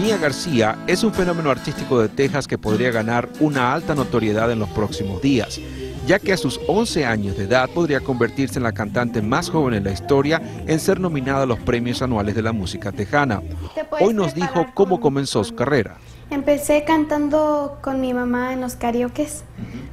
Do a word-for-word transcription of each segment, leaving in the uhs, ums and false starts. Mía García es un fenómeno artístico de Texas que podría ganar una alta notoriedad en los próximos días, ya que a sus once años de edad podría convertirse en la cantante más joven en la historia en ser nominada a los premios anuales de la música tejana. Hoy nos dijo cómo comenzó su carrera. Empecé cantando con mi mamá en los karaokes,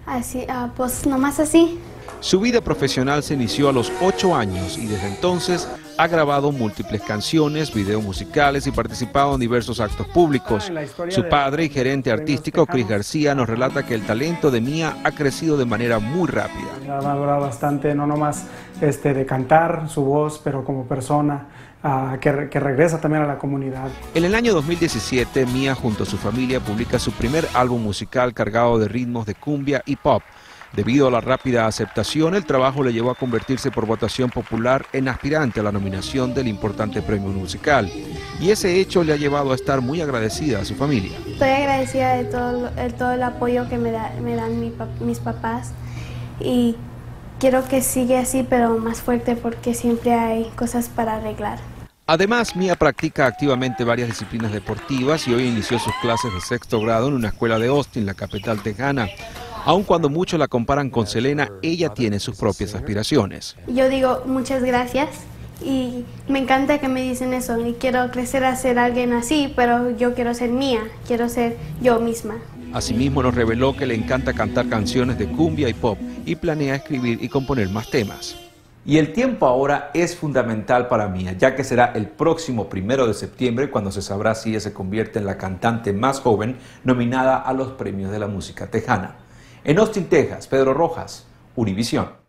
así, uh, pues nomás así. Su vida profesional se inició a los ocho años y desde entonces ha grabado múltiples canciones, videos musicales y participado en diversos actos públicos. Su padre y gerente artístico, Chris García, nos relata que el talento de Mía ha crecido de manera muy rápida. Ha madurado bastante, no nomás este, de cantar su voz, pero como persona uh, que, que regresa también a la comunidad. En el año dos mil diecisiete, Mía junto a su familia publica su primer álbum musical cargado de ritmos de cumbia y pop. Debido a la rápida aceptación, el trabajo le llevó a convertirse por votación popular en aspirante a la nominación del importante premio musical. Y ese hecho le ha llevado a estar muy agradecida a su familia. Estoy agradecida de todo, de todo el apoyo que me, da, me dan mi, mis papás y quiero que siga así, pero más fuerte porque siempre hay cosas para arreglar. Además, Mía practica activamente varias disciplinas deportivas y hoy inició sus clases de sexto grado en una escuela de Austin, la capital tejana. Aun cuando muchos la comparan con Selena, ella tiene sus propias aspiraciones. Yo digo muchas gracias y me encanta que me dicen eso. Y quiero crecer a ser alguien así, pero yo quiero ser Mía, quiero ser yo misma. Asimismo nos reveló que le encanta cantar canciones de cumbia y pop y planea escribir y componer más temas. Y el tiempo ahora es fundamental para Mía, ya que será el próximo primero de septiembre cuando se sabrá si ella se convierte en la cantante más joven nominada a los premios de la música tejana. En Austin, Texas, Pedro Rojas, Univision.